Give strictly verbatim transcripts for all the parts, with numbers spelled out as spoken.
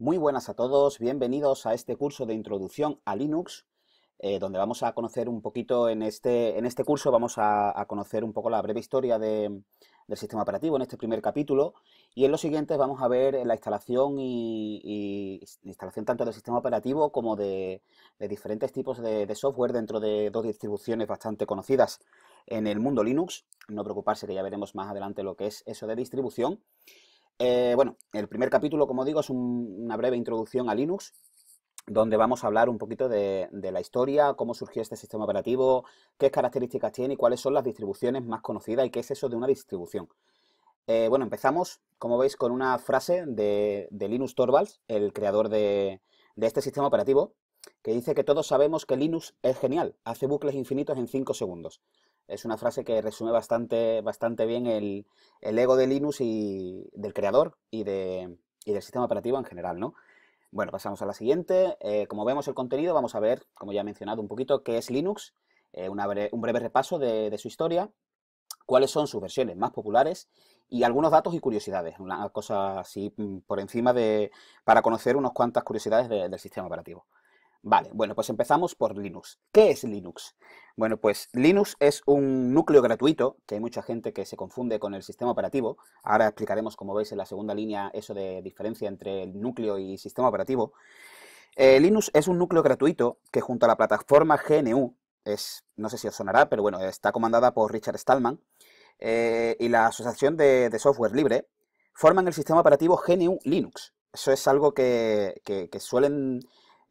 Muy buenas a todos, bienvenidos a este curso de introducción a Linux, eh, donde vamos a conocer un poquito, en este, en este curso vamos a, a conocer un poco la breve historia de, del sistema operativo en este primer capítulo, y en los siguientes vamos a ver la instalación y, y instalación tanto del sistema operativo como de, de diferentes tipos de, de software dentro de dos distribuciones bastante conocidas en el mundo Linux. No preocuparse, que ya veremos más adelante lo que es eso de distribución. Eh, bueno, el primer capítulo, como digo, es un, una breve introducción a Linux, donde vamos a hablar un poquito de, de la historia, cómo surgió este sistema operativo, qué características tiene y cuáles son las distribuciones más conocidas y qué es eso de una distribución. Eh, bueno, empezamos, como veis, con una frase de, de Linus Torvalds, el creador de, de este sistema operativo, que dice que todos sabemos que Linux es genial, hace bucles infinitos en cinco segundos. Es una frase que resume bastante, bastante bien el, el ego de Linux y del creador y, de, y del sistema operativo en general, ¿no? Bueno, pasamos a la siguiente. Eh, como vemos el contenido, vamos a ver, como ya he mencionado un poquito, qué es Linux, eh, una bre- un breve repaso de, de su historia, cuáles son sus versiones más populares y algunos datos y curiosidades, una cosa así por encima de, para conocer unas cuantas curiosidades de, del sistema operativo. Vale, bueno, pues empezamos por Linux. ¿Qué es Linux? Bueno, pues Linux es un núcleo gratuito, que hay mucha gente que se confunde con el sistema operativo. Ahora explicaremos, como veis en la segunda línea, eso de diferencia entre el núcleo y sistema operativo. Eh, Linux es un núcleo gratuito que junto a la plataforma G N U, es, no sé si os sonará, pero bueno, está comandada por Richard Stallman, eh, y la Asociación de, de Software Libre, forman el sistema operativo G N U Linux. Eso es algo que, que, que suelen...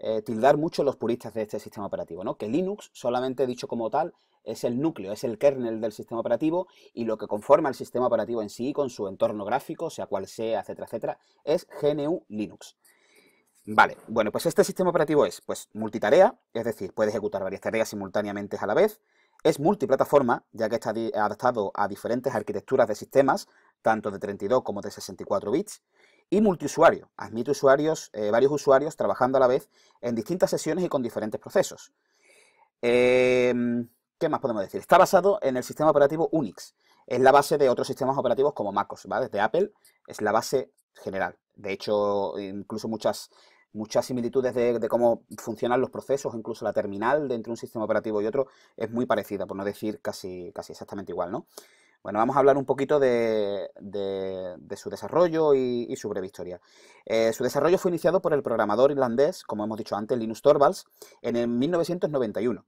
Eh, tildar mucho los puristas de este sistema operativo, ¿no? Que Linux, solamente dicho como tal, es el núcleo, es el kernel del sistema operativo, y lo que conforma el sistema operativo en sí, con su entorno gráfico, sea cual sea, etcétera, etcétera, es G N U Linux. Vale, bueno, pues este sistema operativo es, pues, multitarea, es decir, puede ejecutar varias tareas simultáneamente a la vez, es multiplataforma, ya que está adaptado a diferentes arquitecturas de sistemas, tanto de treinta y dos como de sesenta y cuatro bits, y multiusuario, admite usuarios, eh, varios usuarios trabajando a la vez en distintas sesiones y con diferentes procesos. Eh, ¿Qué más podemos decir? Está basado en el sistema operativo Unix. Es la base de otros sistemas operativos como MacOS, ¿vale? Desde Apple es la base general. De hecho, incluso muchas, muchas similitudes de, de cómo funcionan los procesos, incluso la terminal de entre un sistema operativo y otro es muy parecida, por no decir casi, casi exactamente igual, ¿no? Bueno, vamos a hablar un poquito de, de, de su desarrollo y, y su breve historia. Eh, su desarrollo fue iniciado por el programador irlandés, como hemos dicho antes, Linus Torvalds, en el mil novecientos noventa y uno.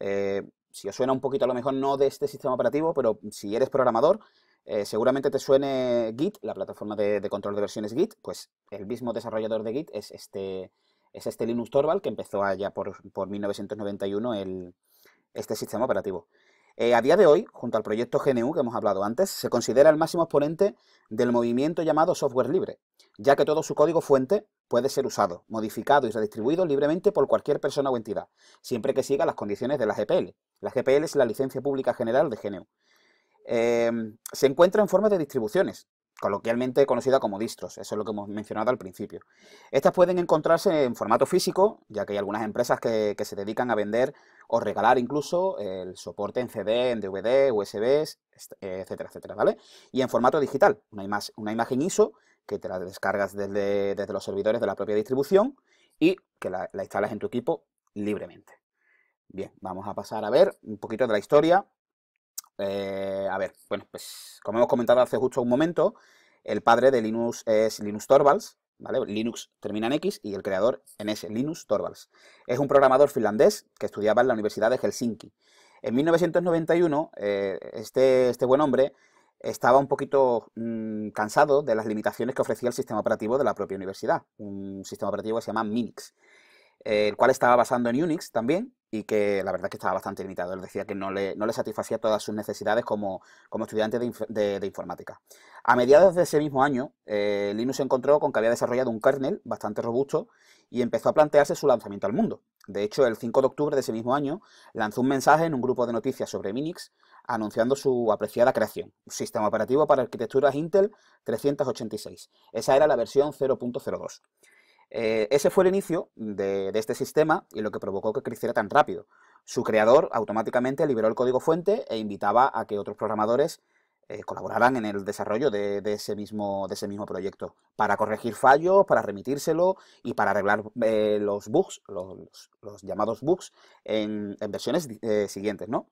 Eh, si os suena un poquito, a lo mejor no de este sistema operativo, pero si eres programador, eh, seguramente te suene Git, la plataforma de, de control de versiones Git. Pues el mismo desarrollador de Git es este, es este Linus Torvalds, que empezó allá por, por mil novecientos noventa y uno el, este sistema operativo. Eh, a día de hoy, junto al proyecto G N U que hemos hablado antes, se considera el máximo exponente del movimiento llamado software libre, ya que todo su código fuente puede ser usado, modificado y redistribuido libremente por cualquier persona o entidad, siempre que siga las condiciones de la G P L. La G P L es la licencia pública general de G N U. Eh, se encuentra en forma de distribuciones, coloquialmente conocida como distros, eso es lo que hemos mencionado al principio. Estas pueden encontrarse en formato físico, ya que hay algunas empresas que, que se dedican a vender o regalar incluso el soporte en C D, en D V D, U S Bs, etcétera, etcétera, ¿vale? Y en formato digital, una, ima una imagen I S O que te la descargas desde, desde los servidores de la propia distribución y que la, la instalas en tu equipo libremente. Bien, vamos a pasar a ver un poquito de la historia. Eh, a ver, bueno, pues como hemos comentado hace justo un momento, el padre de Linux es Linus Torvalds, ¿vale? Linux termina en X y el creador en S, Linus Torvalds. Es un programador finlandés que estudiaba en la Universidad de Helsinki. En mil novecientos noventa y uno, eh, este, este buen hombre estaba un poquito mmm, cansado de las limitaciones que ofrecía el sistema operativo de la propia universidad, un sistema operativo que se llama Minix, eh, el cual estaba basado en Unix también, y que la verdad es que estaba bastante limitado. Él decía que no le, no le satisfacía todas sus necesidades como, como estudiante de, inf de, de informática. A mediados de ese mismo año, eh, Linus se encontró con que había desarrollado un kernel bastante robusto y empezó a plantearse su lanzamiento al mundo. De hecho, el cinco de octubre de ese mismo año, lanzó un mensaje en un grupo de noticias sobre Minix anunciando su apreciada creación, un sistema operativo para arquitecturas Intel trescientos ochenta y seis. Esa era la versión cero punto cero dos. Eh, ese fue el inicio de, de este sistema y lo que provocó que creciera tan rápido. Su creador automáticamente liberó el código fuente e invitaba a que otros programadores eh, colaborarán en el desarrollo de, de, ese mismo, de ese mismo proyecto, para corregir fallos, para remitírselo y para arreglar eh, los bugs, los, los llamados bugs, en, en versiones eh, siguientes, ¿no?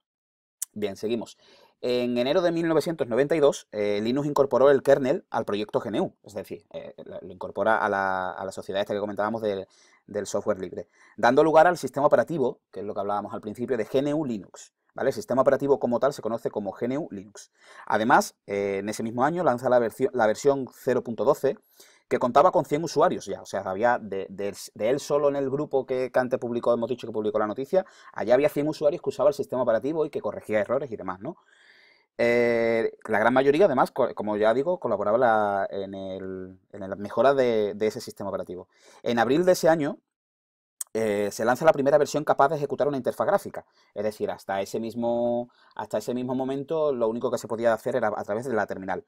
Bien, seguimos. En enero de mil novecientos noventa y dos, eh, Linux incorporó el kernel al proyecto G N U, es decir, eh, lo incorpora a la, a la sociedad esta que comentábamos del, del software libre, dando lugar al sistema operativo, que es lo que hablábamos al principio, de G N U/Linux, ¿vale? El sistema operativo como tal se conoce como G N U/Linux. Además, eh, en ese mismo año lanza la, versión, la versión cero punto doce, que contaba con cien usuarios ya, o sea, había de, de, de él solo en el grupo que, que antes publicó, hemos dicho que publicó la noticia, allá había cien usuarios que usaba el sistema operativo y que corregía errores y demás, ¿no? Eh, la gran mayoría, además, como ya digo, colaboraba la, en, el, en la mejora de, de ese sistema operativo. En abril de ese año, Eh, se lanza la primera versión capaz de ejecutar una interfaz gráfica, es decir, hasta ese mismo, hasta ese mismo momento lo único que se podía hacer era a través de la terminal.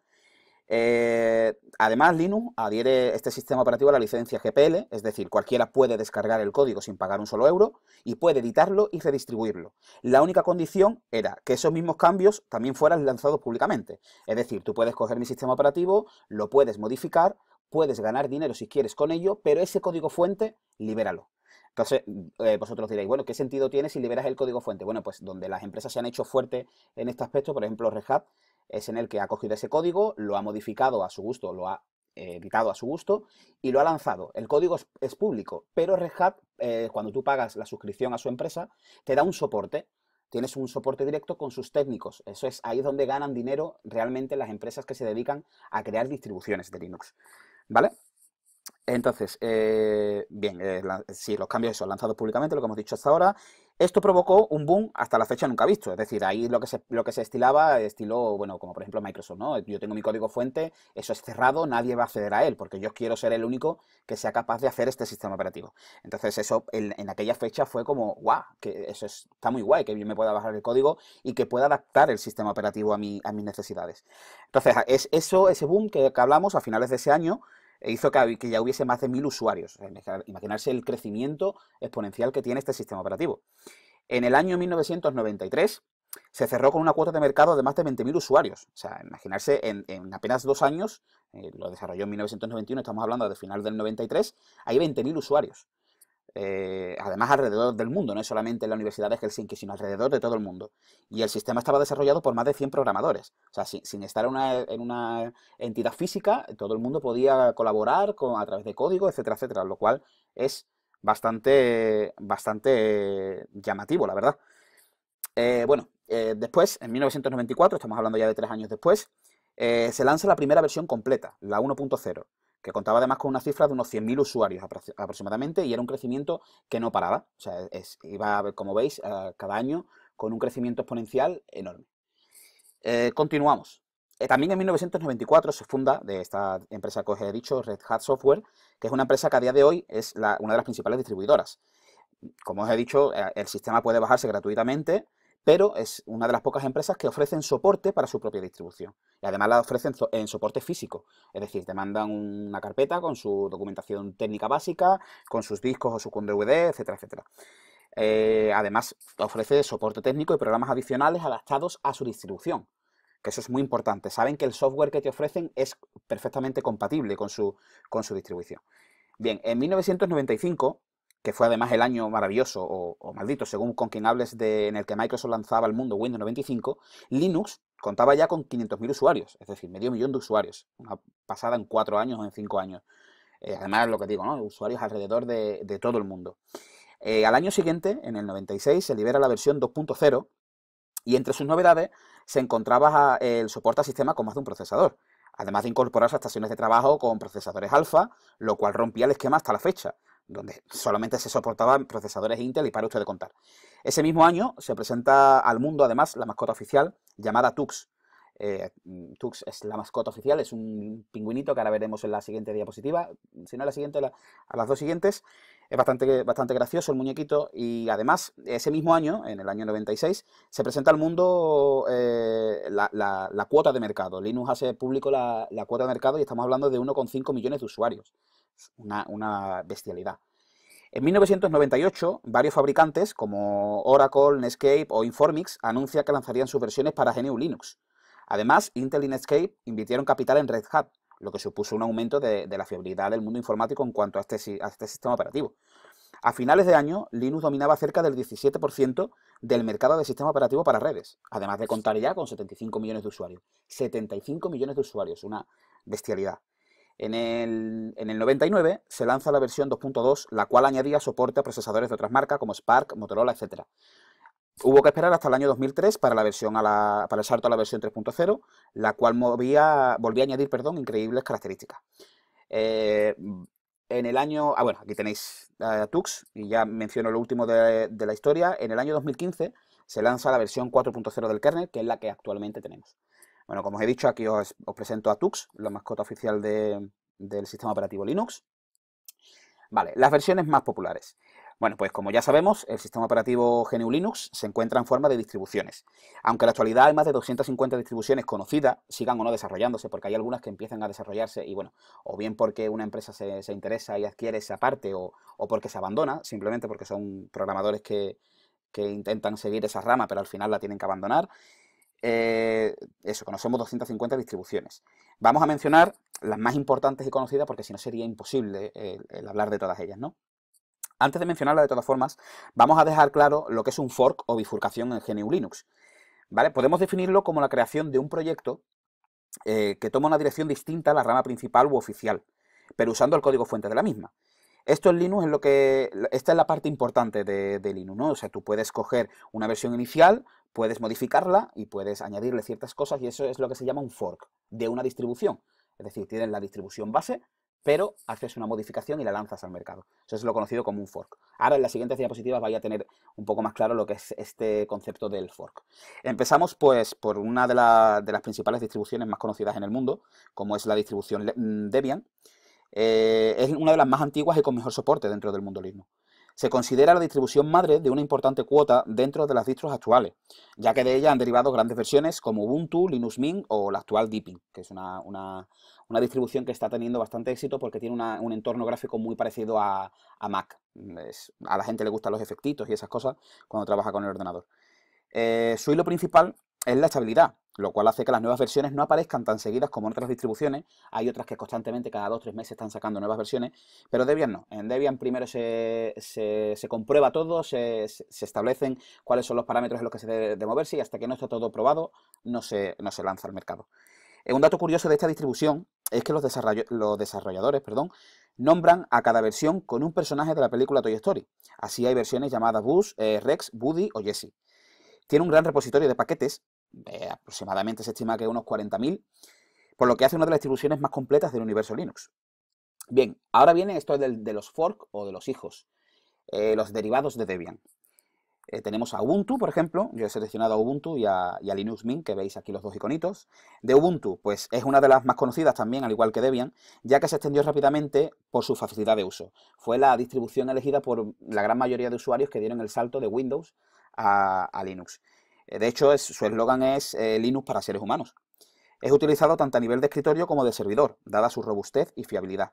Eh, además, Linux adhiere este sistema operativo a la licencia G P L, es decir, cualquiera puede descargar el código sin pagar un solo euro y puede editarlo y redistribuirlo. La única condición era que esos mismos cambios también fueran lanzados públicamente, es decir, tú puedes coger mi sistema operativo, lo puedes modificar, puedes ganar dinero si quieres con ello, pero ese código fuente, libéralo. Entonces, eh, vosotros diréis, bueno, ¿qué sentido tiene si liberas el código fuente? Bueno, pues donde las empresas se han hecho fuertes en este aspecto, por ejemplo, Red Hat es en el que ha cogido ese código, lo ha modificado a su gusto, lo ha eh, editado a su gusto y lo ha lanzado. El código es, es público, pero Red Hat, eh, cuando tú pagas la suscripción a su empresa, te da un soporte. Tienes un soporte directo con sus técnicos. Eso es, ahí es donde ganan dinero realmente las empresas que se dedican a crear distribuciones de Linux, ¿vale? Entonces, eh, bien, eh, la, sí, los cambios son lanzados públicamente, lo que hemos dicho hasta ahora. Esto provocó un boom hasta la fecha nunca visto, es decir, ahí lo que se, lo que se estilaba, estilo, bueno, como por ejemplo Microsoft, ¿no? Yo tengo mi código fuente, eso es cerrado, nadie va a acceder a él, porque yo quiero ser el único que sea capaz de hacer este sistema operativo. Entonces eso en, en aquella fecha fue como, guau, que eso es, está muy guay, que yo me pueda bajar el código y que pueda adaptar el sistema operativo a, mi, a mis necesidades. Entonces, es eso, ese boom que, que hablamos a finales de ese año, hizo que ya hubiese más de mil usuarios. Imaginarse el crecimiento exponencial que tiene este sistema operativo. En el año mil novecientos noventa y tres se cerró con una cuota de mercado de más de veinte mil usuarios. O sea, imaginarse en, en apenas dos años, eh, lo desarrolló en mil novecientos noventa y uno, estamos hablando de final del noventa y tres, hay veinte mil usuarios. Eh, además alrededor del mundo, no es solamente en la Universidad de Helsinki, sino alrededor de todo el mundo. Y el sistema estaba desarrollado por más de cien programadores. O sea, sin, sin estar una, en una entidad física, todo el mundo podía colaborar con, a través de código, etcétera, etcétera, lo cual es bastante, bastante llamativo, la verdad. Eh, bueno, eh, después, en mil novecientos noventa y cuatro, estamos hablando ya de tres años después, eh, se lanza la primera versión completa, la uno punto cero. Que contaba además con una cifra de unos cien mil usuarios aproximadamente y era un crecimiento que no paraba. O sea, es, iba, como veis, cada año con un crecimiento exponencial enorme. Eh, continuamos. Eh, también en mil novecientos noventa y cuatro se funda, de esta empresa que os he dicho, Red Hat Software, que es una empresa que a día de hoy es la, una de las principales distribuidoras. Como os he dicho, eh, el sistema puede bajarse gratuitamente, pero es una de las pocas empresas que ofrecen soporte para su propia distribución. Y además la ofrecen en soporte físico, es decir, te mandan una carpeta con su documentación técnica básica, con sus discos o su D V D, etcétera, etcétera. Eh, además ofrece soporte técnico y programas adicionales adaptados a su distribución, que eso es muy importante. Saben que el software que te ofrecen es perfectamente compatible con su, con su distribución. Bien, en mil novecientos noventa y cinco... que fue además el año maravilloso, o, o maldito, según con quien hables, de, en el que Microsoft lanzaba al mundo Windows noventa y cinco, Linux contaba ya con quinientos mil usuarios, es decir, medio millón de usuarios, una pasada en cuatro años o en cinco años. Eh, además, lo que digo, ¿no? Usuarios alrededor de, de todo el mundo. Eh, al año siguiente, en el noventa y seis, se libera la versión dos punto cero, y entre sus novedades se encontraba el soporte a sistemas con más de un procesador, además de incorporarse a estaciones de trabajo con procesadores alfa, lo cual rompía el esquema hasta la fecha, donde solamente se soportaban procesadores Intel y para usted de contar. Ese mismo año se presenta al mundo, además, la mascota oficial llamada Tux. Eh, Tux es la mascota oficial, es un pingüinito que ahora veremos en la siguiente diapositiva, si no la siguiente, la, a las dos siguientes. Es bastante, bastante gracioso el muñequito y, además, ese mismo año, en el año noventa y seis, se presenta al mundo eh, la, la, la cuota de mercado. Linux hace público la, la cuota de mercado y estamos hablando de uno coma cinco millones de usuarios. Una, una bestialidad. En mil novecientos noventa y ocho, varios fabricantes como Oracle, Netscape o Informix anuncian que lanzarían sus versiones para G N U/Linux. Además, Intel y Netscape invirtieron capital en Red Hat, lo que supuso un aumento de, de la fiabilidad del mundo informático en cuanto a este, a este sistema operativo. A finales de año, Linux dominaba cerca del diecisiete por ciento del mercado de sistema operativo para redes, además de contar ya con setenta y cinco millones de usuarios. setenta y cinco millones de usuarios, una bestialidad. En el, en el noventa y nueve se lanza la versión dos punto dos, la cual añadía soporte a procesadores de otras marcas como Spark, Motorola, etcétera. Hubo que esperar hasta el año dos mil tres para, la versión a la, para el salto a la versión tres punto cero, la cual movía, volvía a añadir perdón, increíbles características. Eh, en el año... Ah, bueno, aquí tenéis uh, Tux, y ya menciono lo último de, de la historia. En el año dos mil quince se lanza la versión cuatro punto cero del kernel, que es la que actualmente tenemos. Bueno, como os he dicho, aquí os, os presento a Tux, la mascota oficial de, del sistema operativo Linux. Vale, las versiones más populares. Bueno, pues como ya sabemos, el sistema operativo G N U/Linux se encuentra en forma de distribuciones. Aunque en la actualidad hay más de doscientas cincuenta distribuciones conocidas, sigan o no desarrollándose, porque hay algunas que empiezan a desarrollarse y bueno, o bien porque una empresa se, se interesa y adquiere esa parte, o, o porque se abandona, simplemente porque son programadores que, que intentan seguir esa rama, pero al final la tienen que abandonar. Eh, eso, conocemos doscientas cincuenta distribuciones. Vamos a mencionar las más importantes y conocidas, porque si no sería imposible eh, el hablar de todas ellas, ¿no? Antes de mencionarla, de todas formas, vamos a dejar claro lo que es un fork o bifurcación en G N U/Linux. ¿Vale? Podemos definirlo como la creación de un proyecto eh, que toma una dirección distinta a la rama principal u oficial, pero usando el código fuente de la misma. Esto en Linux es lo que... Esta es la parte importante de, de Linux, ¿no? O sea, tú puedes coger una versión inicial, puedes modificarla y puedes añadirle ciertas cosas, y eso es lo que se llama un fork de una distribución. Es decir, tienes la distribución base, pero haces una modificación y la lanzas al mercado. Eso es lo conocido como un fork. Ahora en las siguientes diapositivas vais a tener un poco más claro lo que es este concepto del fork. Empezamos pues por una de, la, de las principales distribuciones más conocidas en el mundo, como es la distribución Debian. Eh, es una de las más antiguas y con mejor soporte dentro del mundo Linux. Se considera la distribución madre de una importante cuota dentro de las distros actuales, ya que de ella han derivado grandes versiones como Ubuntu, Linux Mint o la actual Deepin, que es una, una, una distribución que está teniendo bastante éxito porque tiene una, un entorno gráfico muy parecido a, a Mac. Es, a la gente le gustan los efectitos y esas cosas cuando trabaja con el ordenador. Eh, su hilo principal es la estabilidad, lo cual hace que las nuevas versiones no aparezcan tan seguidas como en otras distribuciones. Hay otras que constantemente cada dos o tres meses están sacando nuevas versiones, pero Debian no. En Debian primero se, se, se comprueba todo, se, se establecen cuáles son los parámetros en los que se debe de moverse, y hasta que no está todo probado no se, no se lanza al mercado. Un dato curioso de esta distribución es que los, desarroll los desarrolladores perdón, nombran a cada versión con un personaje de la película Toy Story. Así hay versiones llamadas Buzz, eh, Rex, Woody o Jesse. Tiene un gran repositorio de paquetes, eh, aproximadamente se estima que unos cuarenta mil, por lo que hace una de las distribuciones más completas del universo Linux. Bien, ahora viene esto de, de los fork o de los hijos, eh, los derivados de Debian. Eh, tenemos a Ubuntu, por ejemplo. Yo he seleccionado a Ubuntu y a, y a Linux Mint, que veis aquí los dos iconitos. De Ubuntu, pues es una de las más conocidas también, al igual que Debian, ya que se extendió rápidamente por su facilidad de uso. Fue la distribución elegida por la gran mayoría de usuarios que dieron el salto de Windows a, a Linux. Eh, de hecho, es, su eslogan es eh, Linux para seres humanos. Es utilizado tanto a nivel de escritorio como de servidor, dada su robustez y fiabilidad.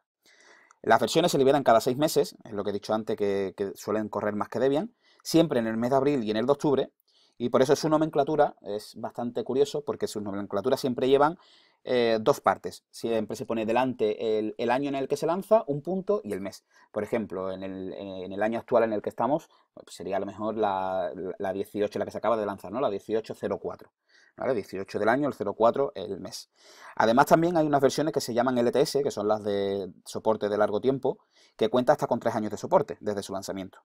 Las versiones se liberan cada seis meses, es lo que he dicho antes, que, que suelen correr más que Debian, siempre en el mes de abril y en el de octubre, y por eso su nomenclatura es bastante curioso, porque sus nomenclaturas siempre llevan eh, dos partes. Siempre se pone delante el, el año en el que se lanza, un punto, y el mes. Por ejemplo, en el, en el año actual en el que estamos, pues sería a lo mejor la, la dieciocho, la que se acaba de lanzar, ¿no? La dieciocho cero cuatro. ¿Vale? dieciocho del año, el cero cuatro, el mes. Además, también hay unas versiones que se llaman L T S, que son las de soporte de largo tiempo, que cuenta hasta con tres años de soporte desde su lanzamiento.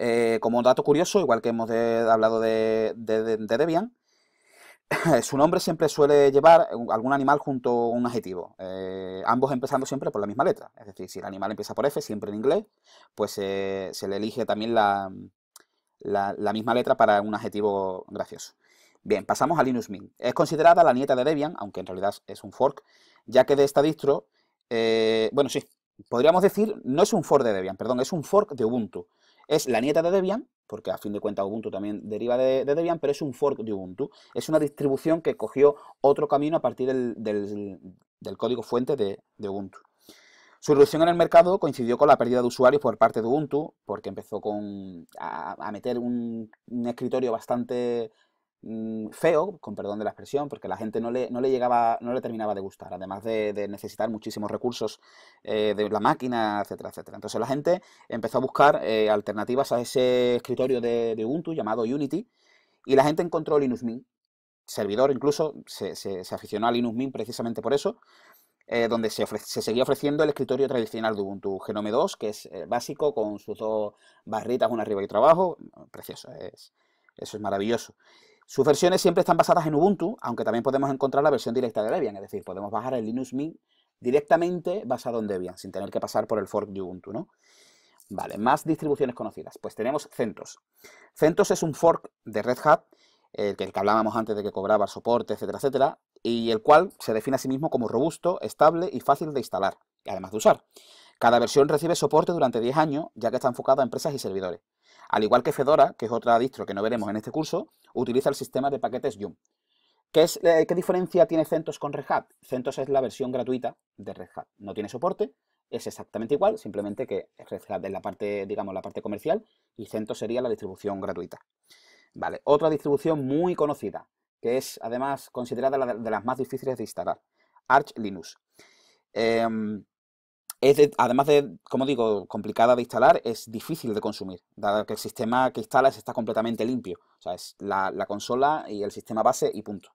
Eh, como dato curioso, igual que hemos de, hablado de, de, de, de Debian, su nombre siempre suele llevar algún animal junto a un adjetivo, eh, ambos empezando siempre por la misma letra. Es decir, si el animal empieza por F, siempre en inglés, pues eh, se le elige también la, la, la misma letra para un adjetivo gracioso. Bien, pasamos a Linux Mint. Es considerada la nieta de Debian, aunque en realidad es un fork, ya que de esta distro, eh, bueno sí, podríamos decir, no es un fork de Debian, perdón, es un fork de Ubuntu. Es la nieta de Debian, porque a fin de cuentas Ubuntu también deriva de, de Debian, pero es un fork de Ubuntu. Es una distribución que cogió otro camino a partir del, del, del código fuente de, de Ubuntu. Su irrupción en el mercado coincidió con la pérdida de usuarios por parte de Ubuntu, porque empezó con, a, a meter un, un escritorio bastante... mmm, feo, con perdón de la expresión, porque la gente no le, no le llegaba, no le terminaba de gustar, además de, de necesitar muchísimos recursos eh, de la máquina, etcétera, etcétera. Entonces la gente empezó a buscar eh, alternativas a ese escritorio de, de Ubuntu llamado Unity, y la gente encontró Linux Mint. Servidor incluso, se, se, se aficionó a Linux Mint precisamente por eso, eh, donde se, ofre, se seguía ofreciendo el escritorio tradicional de Ubuntu, GNOME dos, que es eh, básico, con sus dos barritas, una arriba y otra abajo, precioso, es, eso es maravilloso. Sus versiones siempre están basadas en Ubuntu, aunque también podemos encontrar la versión directa de Debian, es decir, podemos bajar el Linux Mint directamente basado en Debian, sin tener que pasar por el fork de Ubuntu, ¿no? Vale, más distribuciones conocidas. Pues tenemos CentOS. CentOS es un fork de Red Hat, el que hablábamos antes de que cobraba soporte, etcétera, etcétera, y el cual se define a sí mismo como robusto, estable y fácil de instalar, y además de usar. Cada versión recibe soporte durante diez años, ya que está enfocada a empresas y servidores. Al igual que Fedora, que es otra distro que no veremos en este curso, utiliza el sistema de paquetes yum. ¿Qué, es, eh, ¿Qué diferencia tiene CentOS con Red Hat? CentOS es la versión gratuita de Red Hat. No tiene soporte, es exactamente igual, simplemente que Red Hat es la parte, digamos, la parte comercial, y CentOS sería la distribución gratuita. Vale, otra distribución muy conocida, que es además considerada la de las más difíciles de instalar, Arch Linux. Eh, es de, además de, como digo, complicada de instalar, es difícil de consumir, dado que el sistema que instalas está completamente limpio. O sea, es la, la consola y el sistema base y punto.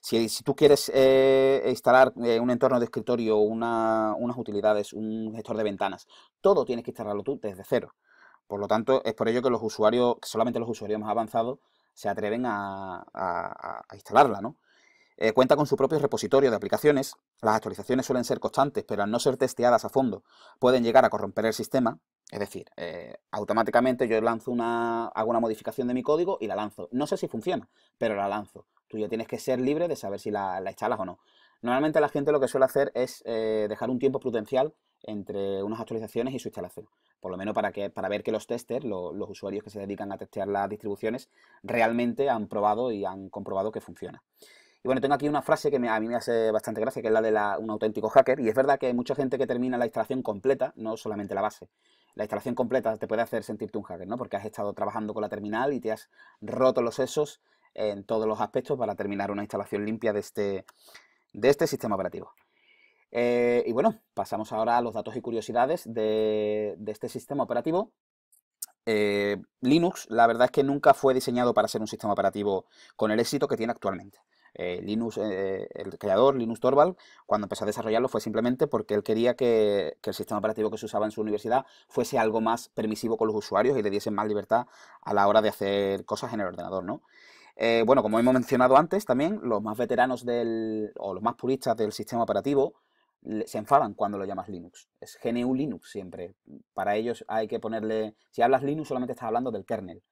Si, si tú quieres eh, instalar eh, un entorno de escritorio, una, unas utilidades, un gestor de ventanas, todo tienes que instalarlo tú desde cero. Por lo tanto, es por ello que los usuarios, que solamente los usuarios más avanzados se atreven a, a, a instalarla, ¿no? Eh, cuenta con su propio repositorio de aplicaciones. Las actualizaciones suelen ser constantes, pero al no ser testeadas a fondo, pueden llegar a corromper el sistema. Es decir, eh, automáticamente yo lanzo una, hago una modificación de mi código y la lanzo. No sé si funciona, pero la lanzo. Tú ya tienes que ser libre de saber si la, la instalas o no. Normalmente la gente lo que suele hacer es eh, dejar un tiempo prudencial entre unas actualizaciones y su instalación, por lo menos para, que, para ver que los testers, lo, los usuarios que se dedican a testear las distribuciones, realmente han probado y han comprobado que funciona. Y bueno, tengo aquí una frase que me, a mí me hace bastante gracia, que es la de la, un auténtico hacker, y es verdad que hay mucha gente que termina la instalación completa, no solamente la base. La instalación completa te puede hacer sentirte un hacker, ¿no? Porque has estado trabajando con la terminal y te has roto los sesos en todos los aspectos para terminar una instalación limpia de este, de este sistema operativo. Eh, y bueno, pasamos ahora a los datos y curiosidades de, de este sistema operativo. Eh, Linux, la verdad es que nunca fue diseñado para ser un sistema operativo con el éxito que tiene actualmente. Eh, Linux, eh, el creador, Linus Torvalds, cuando empezó a desarrollarlo fue simplemente porque él quería que, que el sistema operativo que se usaba en su universidad fuese algo más permisivo con los usuarios y le diesen más libertad a la hora de hacer cosas en el ordenador, ¿no? Eh, bueno, como hemos mencionado antes también, los más veteranos del, o los más puristas del sistema operativo se enfadan cuando lo llamas Linux. Es G N U/Linux siempre. Para ellos hay que ponerle... Si hablas Linux solamente estás hablando del kernel.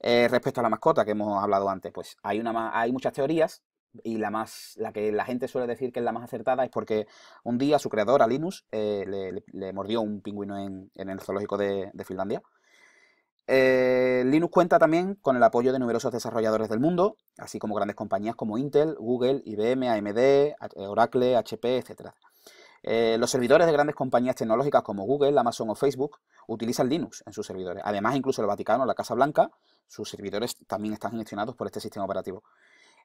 Eh, respecto a la mascota que hemos hablado antes, pues hay, una, hay muchas teorías y la, más, la que la gente suele decir que es la más acertada es porque un día su creador, a Linus, eh, le, le, le mordió un pingüino en, en el zoológico de, de Finlandia. Eh, Linux cuenta también con el apoyo de numerosos desarrolladores del mundo, así como grandes compañías como Intel, Google, I B M, A M D, Oracle, H P, etcétera. Eh, los servidores de grandes compañías tecnológicas como Google, Amazon o Facebook utilizan Linux en sus servidores. Además, incluso el Vaticano, la Casa Blanca, sus servidores también están gestionados por este sistema operativo.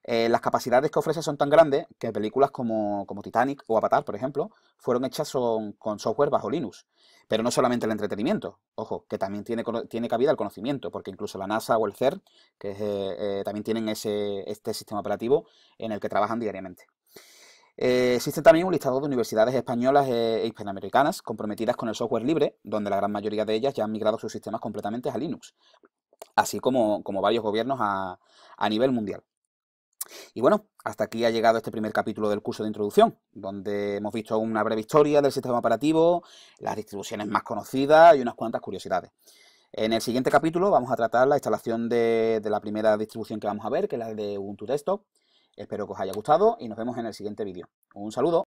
Eh, las capacidades que ofrece son tan grandes que películas como, como Titanic o Avatar, por ejemplo, fueron hechas son, con software bajo Linux. Pero no solamente el entretenimiento, ojo, que también tiene, tiene cabida el conocimiento, porque incluso la NASA o el CERN, que es, eh, eh, también tienen ese, este sistema operativo en el que trabajan diariamente. Eh, existe también un listado de universidades españolas e hispanoamericanas comprometidas con el software libre, donde la gran mayoría de ellas ya han migrado sus sistemas completamente a Linux, así como, como varios gobiernos a, a nivel mundial. Y bueno, hasta aquí ha llegado este primer capítulo del curso de introducción, donde hemos visto una breve historia del sistema operativo, las distribuciones más conocidas y unas cuantas curiosidades. En el siguiente capítulo vamos a tratar la instalación de, de la primera distribución que vamos a ver, que es la de Ubuntu Desktop. Espero que os haya gustado y nos vemos en el siguiente vídeo. Un saludo.